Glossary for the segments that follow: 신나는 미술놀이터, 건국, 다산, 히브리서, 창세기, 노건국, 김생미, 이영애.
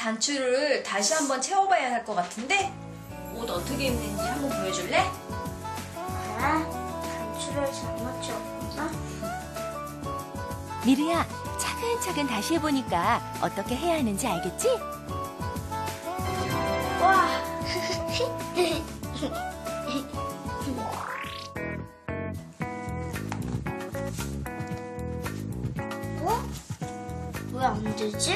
단추를 다시 한번 채워봐야 할 것 같은데? 옷 어떻게 입는지 한번 보여줄래? 아, 단추를 잘못 채웠구나. 미리야, 차근차근 다시 해보니까 어떻게 해야 하는지 알겠지? 와! 어? 왜 안 되지?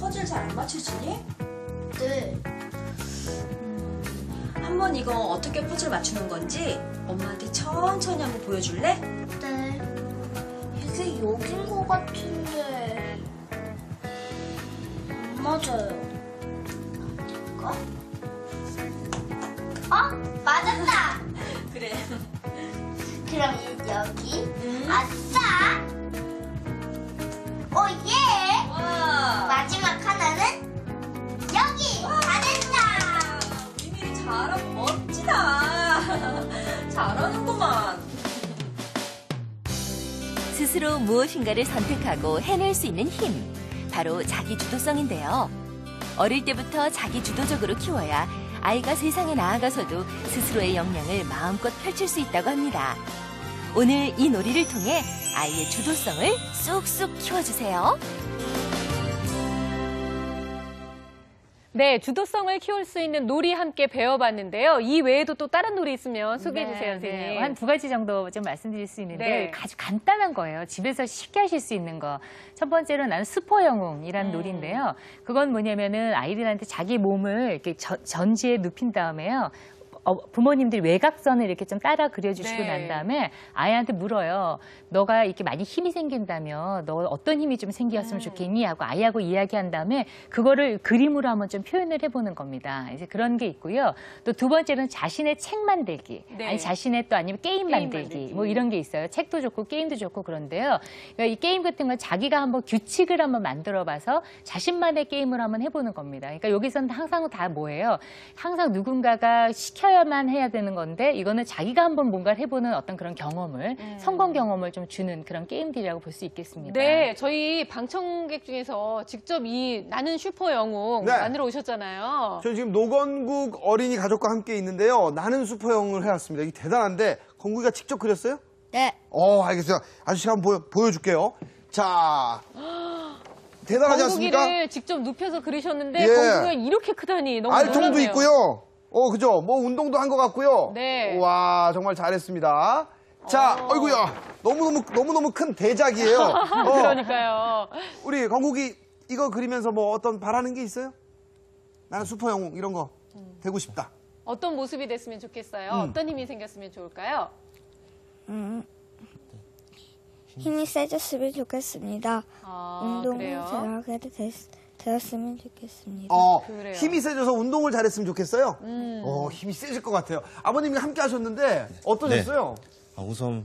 퍼즐 잘 안 맞춰지니? 네. 한번 이거 어떻게 퍼즐 맞추는 건지 엄마한테 천천히 한번 보여줄래? 네. 이게 여긴 것 같은데 안 맞아요. 아닐까? 어? 맞았다! 그래. 그럼 여기. 아싸! 오 예! 와. 마지막 하나는 여기! 와. 다 됐다! 미미이 잘하고 멋지다! 잘하는구만. 스스로 무엇인가를 선택하고 해낼 수 있는 힘, 바로 자기 주도성인데요. 어릴 때부터 자기 주도적으로 키워야 아이가 세상에 나아가서도 스스로의 역량을 마음껏 펼칠 수 있다고 합니다. 오늘 이 놀이를 통해 아이의 주도성을 쑥쑥 키워주세요. 네, 주도성을 키울 수 있는 놀이 함께 배워봤는데요. 이 외에도 또 다른 놀이 있으면 소개해주세요, 선생님. 네, 한 두 가지 정도 좀 말씀드릴 수 있는데 네. 아주 간단한 거예요. 집에서 쉽게 하실 수 있는 거. 첫 번째로 나는 스포 영웅이라는 놀이인데요. 그건 뭐냐면은 아이들한테 자기 몸을 이렇게 전지에 눕힌 다음에요. 부모님들이 외곽선을 이렇게 좀 따라 그려주시고 네. 난 다음에 아이한테 물어요. 너가 이렇게 많이 힘이 생긴다며 너 어떤 힘이 좀 생겼으면 좋겠니? 하고 아이하고 이야기한 다음에 그거를 그림으로 한번 좀 표현을 해보는 겁니다. 이제 그런 게 있고요. 또 두 번째는 자신의 책 만들기. 네. 아니 자신의 또 아니면 게임 만들기. 뭐 이런 게 있어요. 책도 좋고 게임도 좋고 그런데요. 그러니까 이 게임 같은 건 자기가 한번 규칙을 한번 만들어봐서 자신만의 게임을 한번 해보는 겁니다. 그러니까 여기서는 항상 다 뭐예요? 항상 누군가가 시켜야 만 해야 되는 건데 이거는 자기가 한번 뭔가를 해보는 어떤 그런 경험을 성공 경험을 좀 주는 그런 게임들이라고 볼 수 있겠습니다. 네, 저희 방청객 중에서 직접 이 나는 슈퍼 영웅 네. 만들어 오셨잖아요. 저희 지금 노건국 어린이 가족과 함께 있는데요. 나는 슈퍼 영웅을 해왔습니다. 이게 대단한데 건국이가 직접 그렸어요? 네. 알겠어요. 아저씨가 한번 보여줄게요. 자. 대단하지 않습니까? 건국이를 직접 눕혀서 그리셨는데 예. 건국이가 이렇게 크다니 너무 놀랍네요. 알통도 있고요. 그죠? 뭐 운동도 한 것 같고요. 네. 와, 정말 잘했습니다. 자, 어이구야, 너무 큰 대작이에요. 그러니까요. 우리 건국이 이거 그리면서 뭐 어떤 바라는 게 있어요? 나는 슈퍼 영웅 이런 거 되고 싶다. 어떤 모습이 됐으면 좋겠어요? 어떤 힘이 생겼으면 좋을까요? 힘이 세졌으면 좋겠습니다. 운동을 잘하게 되었으면 좋겠습니다. 힘이 세져서 운동을 잘했으면 좋겠어요? 힘이 세질 것 같아요. 아버님이 함께 하셨는데 어떠셨어요? 네. 우선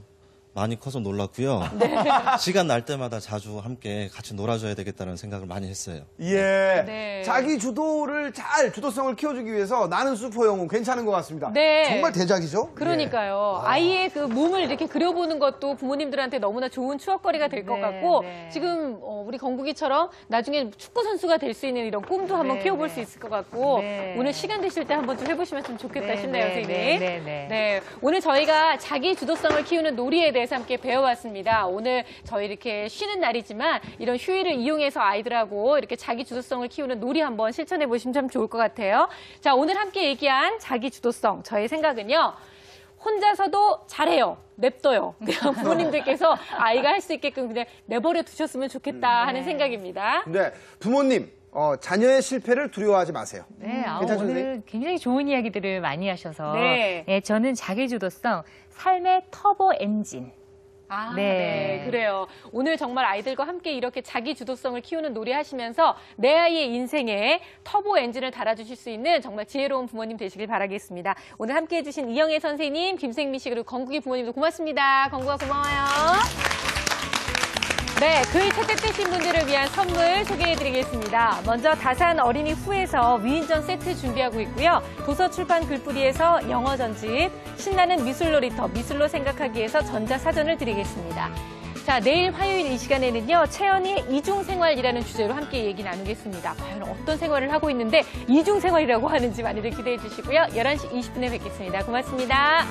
많이 커서 놀랐고요. 네. 시간 날 때마다 자주 함께 같이 놀아줘야 되겠다는 생각을 많이 했어요. 예. 네. 자기 주도를 잘, 주도성을 키워주기 위해서 나는 슈퍼 영웅 괜찮은 것 같습니다. 네. 정말 대작이죠? 그러니까요. 예. 아이의 그 몸을 이렇게 그려보는 것도 부모님들한테 너무나 좋은 추억거리가 될 것 같고 지금 우리 건국이처럼 나중에 축구 선수가 될 수 있는 이런 꿈도 한번 키워볼 수 있을 것 같고 오늘 시간 되실 때 한번 좀 해보시면 좀 좋겠다 싶네요, 선생님. 네. 오늘 저희가 자기 주도성을 키우는 놀이에 대해 함께 배워봤습니다. 오늘 저희 이렇게 쉬는 날이지만 이런 휴일을 이용해서 아이들하고 이렇게 자기 주도성을 키우는 놀이 한번 실천해 보시면 참 좋을 것 같아요. 자, 오늘 함께 얘기한 자기 주도성, 저의 생각은요. 혼자서도 잘해요. 냅둬요. 그냥 부모님들께서 아이가 할 수 있게끔 그냥 내버려 두셨으면 좋겠다 하는 생각입니다. 네, 부모님. 자녀의 실패를 두려워하지 마세요. 네, 오늘 굉장히 좋은 이야기들을 많이 하셔서 저는 자기주도성, 삶의 터보 엔진. 네, 그래요. 오늘 정말 아이들과 함께 이렇게 자기 주도성을 키우는 놀이 하시면서 내 아이의 인생에 터보 엔진을 달아주실 수 있는 정말 지혜로운 부모님 되시길 바라겠습니다. 오늘 함께 해주신 이영애 선생님, 김생미 씨 그리고 건국이 부모님도 고맙습니다. 건국아 고마워요. 네, 글 채택되신 분들을 위한 선물 소개해드리겠습니다. 먼저 다산 어린이 후에서 위인전 세트 준비하고 있고요. 도서출판 글뿌리에서 영어 전집, 신나는 미술놀이터, 미술로 생각하기에서 전자사전을 드리겠습니다. 자, 내일 화요일 이 시간에는요, 채연이의 이중생활이라는 주제로 함께 얘기 나누겠습니다. 과연 어떤 생활을 하고 있는데 이중생활이라고 하는지 많이들 기대해 주시고요. 11시 20분에 뵙겠습니다. 고맙습니다.